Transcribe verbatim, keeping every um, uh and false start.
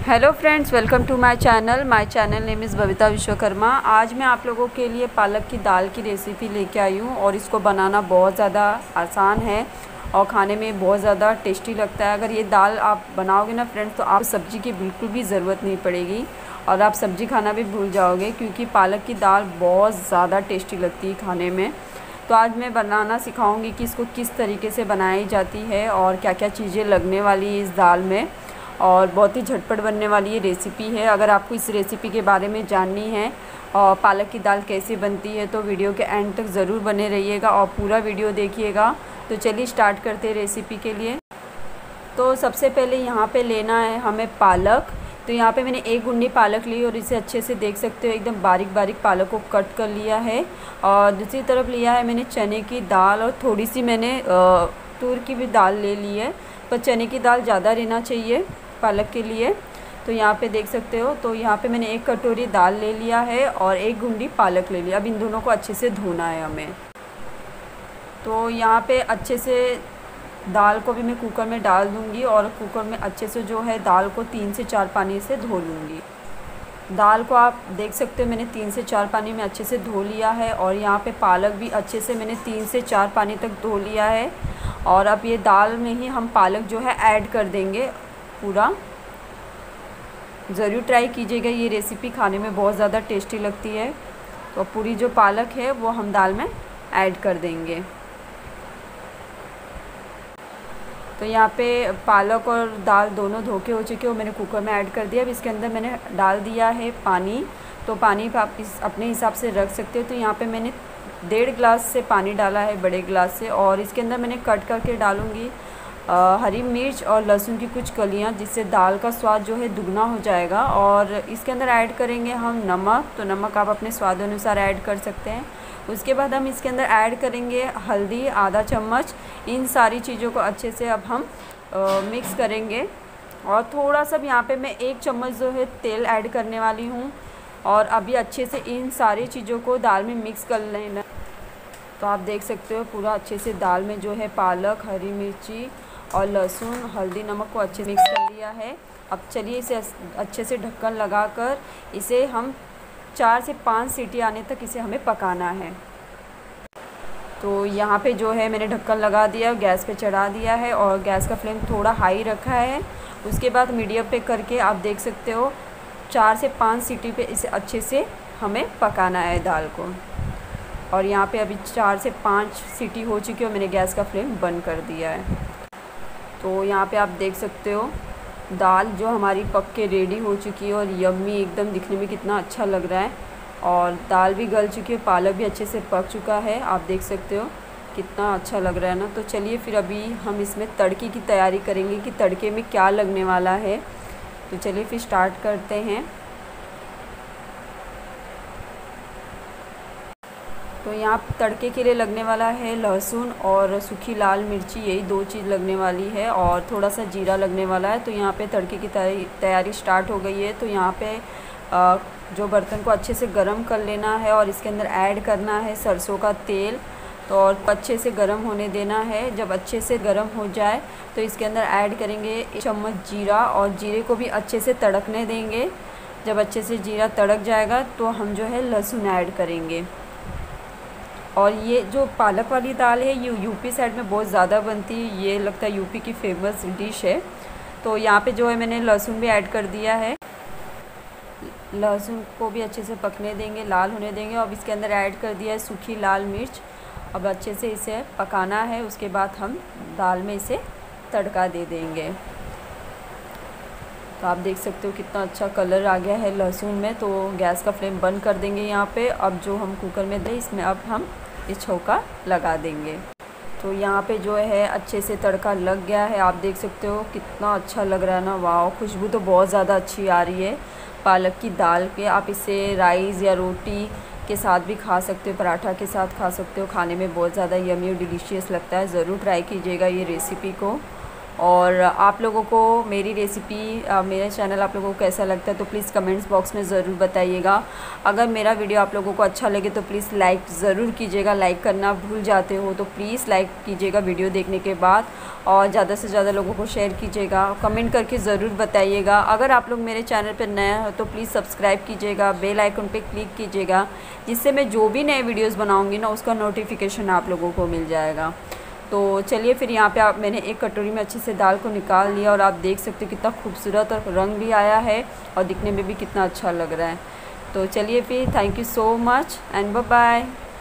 Hello friends, welcome to my channel. My channel name is Babita Vishwakarma. आज मैं आप लोगों के लिए पालक की दाल की रेसिपी लेके आई हूँ और इसको बनाना बहुत ज़्यादा आसान है और खाने में बहुत ज़्यादा टेस्टी लगता है। अगर ये दाल आप बनाओगे ना फ्रेंड्स, तो आप सब्ज़ी की बिल्कुल भी ज़रूरत नहीं पड़ेगी और आप सब्ज़ी खाना भी भूल जाओगे, क्योंकि पालक की दाल बहुत ज़्यादा टेस्टी लगती है खाने में। तो आज मैं बनाना सिखाऊँगी कि इसको किस तरीके से बनाई जाती है और क्या क्या चीज़ें लगने वाली है इस दाल में, और बहुत ही झटपट बनने वाली ये रेसिपी है। अगर आपको इस रेसिपी के बारे में जाननी है और पालक की दाल कैसे बनती है, तो वीडियो के एंड तक ज़रूर बने रहिएगा और पूरा वीडियो देखिएगा। तो चलिए स्टार्ट करते हैं रेसिपी के लिए। तो सबसे पहले यहाँ पे लेना है हमें पालक। तो यहाँ पे मैंने एक गुंडी पालक ली और इसे अच्छे से देख सकते हो, एकदम बारीक बारीक पालक को कट कर लिया है। और दूसरी तरफ लिया है मैंने चने की दाल और थोड़ी सी मैंने तूर की भी दाल ले ली है, पर चने की दाल ज़्यादा लेना चाहिए पालक के लिए। तो यहाँ पे देख सकते हो। तो यहाँ पे मैंने एक कटोरी दाल ले लिया है और एक गुंडी पालक ले लिया। अब इन दोनों को अच्छे से धोना है हमें। तो यहाँ पे अच्छे से दाल को भी मैं कुकर में डाल दूँगी और कुकर में अच्छे से जो है दाल को तीन से चार पानी से धो लूँगी। दाल को आप देख सकते हो मैंने तीन से चार पानी में अच्छे से धो लिया है और यहाँ पर पालक भी अच्छे से मैंने तीन से चार पानी तक धो लिया है। और अब ये दाल में ही हम पालक जो है ऐड कर देंगे पूरा। ज़रूर ट्राई कीजिएगा, ये रेसिपी खाने में बहुत ज़्यादा टेस्टी लगती है। तो पूरी जो पालक है वो हम दाल में ऐड कर देंगे। तो यहाँ पे पालक और दाल दोनों धोके हो चुके हो, मैंने कुकर में ऐड कर दिया। अब इसके अंदर मैंने डाल दिया है पानी। तो पानी आप इस अपने हिसाब से रख सकते हो। तो यहाँ पे मैंने डेढ़ गिलास से पानी डाला है, बड़े गिलास से। और इसके अंदर मैंने कट करके डालूँगी आ, हरी मिर्च और लहसुन की कुछ कलियां, जिससे दाल का स्वाद जो है दुगना हो जाएगा। और इसके अंदर ऐड करेंगे हम नमक। तो नमक आप अपने स्वाद अनुसार ऐड कर सकते हैं। उसके बाद हम इसके अंदर ऐड करेंगे हल्दी आधा चम्मच। इन सारी चीज़ों को अच्छे से अब हम आ, मिक्स करेंगे। और थोड़ा सा यहाँ पे मैं एक चम्मच जो है तेल ऐड करने वाली हूँ। और अभी अच्छे से इन सारी चीज़ों को दाल में मिक्स कर लेना। तो आप देख सकते हो पूरा अच्छे से दाल में जो है पालक, हरी मिर्ची और लहसुन, हल्दी, नमक को अच्छे मिक्स कर लिया है। अब चलिए इसे अच्छे से ढक्कन लगाकर इसे हम चार से पाँच सीटी आने तक इसे हमें पकाना है। तो यहाँ पे जो है मैंने ढक्कन लगा दिया, गैस पे चढ़ा दिया है और गैस का फ्लेम थोड़ा हाई रखा है। उसके बाद मीडियम पे करके आप देख सकते हो चार से पाँच सीटी पे इसे अच्छे से हमें पकाना है दाल को। और यहाँ पे अभी चार से पाँच सीटी हो चुकी है और मैंने गैस का फ्लेम बंद कर दिया है। तो यहाँ पे आप देख सकते हो दाल जो हमारी पक के रेडी हो चुकी है और यम्मी एकदम दिखने में कितना अच्छा लग रहा है। और दाल भी गल चुकी है, पालक भी अच्छे से पक चुका है। आप देख सकते हो कितना अच्छा लग रहा है ना। तो चलिए फिर अभी हम इसमें तड़के की तैयारी करेंगे कि तड़के में क्या लगने वाला है। तो चलिए फिर स्टार्ट करते हैं। तो यहाँ तड़के के लिए लगने वाला है लहसुन और सूखी लाल मिर्ची, यही दो चीज़ लगने वाली है। और थोड़ा सा जीरा लगने वाला है। तो यहाँ पे तड़के की तैयारी स्टार्ट हो गई है। तो यहाँ पे जो बर्तन को अच्छे से गरम कर लेना है और इसके अंदर ऐड करना है सरसों का तेल। तो और अच्छे से गरम होने देना है। जब अच्छे से गरम हो जाए तो इसके अंदर ऐड करेंगे एक चम्मच जीरा और जीरे को भी अच्छे से तड़कने देंगे। जब अच्छे से जीरा तड़क जाएगा तो हम जो है लहसुन ऐड करेंगे। और ये जो पालक वाली दाल है ये यूपी साइड में बहुत ज़्यादा बनती है, ये लगता है यूपी की फेमस डिश है। तो यहाँ पे जो है मैंने लहसुन भी ऐड कर दिया है। लहसुन को भी अच्छे से पकने देंगे, लाल होने देंगे। अब इसके अंदर ऐड कर दिया है सूखी लाल मिर्च। अब अच्छे से इसे पकाना है। उसके बाद हम दाल में इसे तड़का दे देंगे। तो आप देख सकते हो कितना अच्छा कलर आ गया है लहसुन में। तो गैस का फ्लेम बंद कर देंगे यहाँ पे। अब जो हम कुकर में दें इसमें अब हम ये छौंका लगा देंगे। तो यहाँ पे जो है अच्छे से तड़का लग गया है। आप देख सकते हो कितना अच्छा लग रहा है ना, वाह। खुशबू तो बहुत ज़्यादा अच्छी आ रही है पालक की दाल के। आप इसे राइस या रोटी के साथ भी खा सकते हो, पराठा के साथ खा सकते हो। खाने में बहुत ज़्यादा यम्मी और डिलीशियस लगता है। ज़रूर ट्राई कीजिएगा ये रेसिपी को। और आप लोगों को मेरी रेसिपी आ, मेरा चैनल आप लोगों को कैसा लगता है तो प्लीज़ कमेंट्स बॉक्स में ज़रूर बताइएगा। अगर मेरा वीडियो आप लोगों को अच्छा लगे तो प्लीज़ लाइक ज़रूर कीजिएगा, लाइक करना भूल जाते हो तो प्लीज़ लाइक कीजिएगा वीडियो देखने के बाद, और ज़्यादा से ज़्यादा लोगों को शेयर कीजिएगा। कमेंट करके ज़रूर बताइएगा। अगर आप लोग मेरे चैनल पर नए हो तो प्लीज़ सब्सक्राइब कीजिएगा, बेल आइकन पर क्लिक कीजिएगा, जिससे मैं जो भी नए वीडियोज़ बनाऊँगी ना उसका नोटिफिकेशन आप लोगों को मिल जाएगा। तो चलिए फिर यहाँ पे आप मैंने एक कटोरी में अच्छे से दाल को निकाल लिया और आप देख सकते हो कितना खूबसूरत और रंग भी आया है और दिखने में भी कितना अच्छा लग रहा है। तो चलिए फिर, thank you so much and bye bye.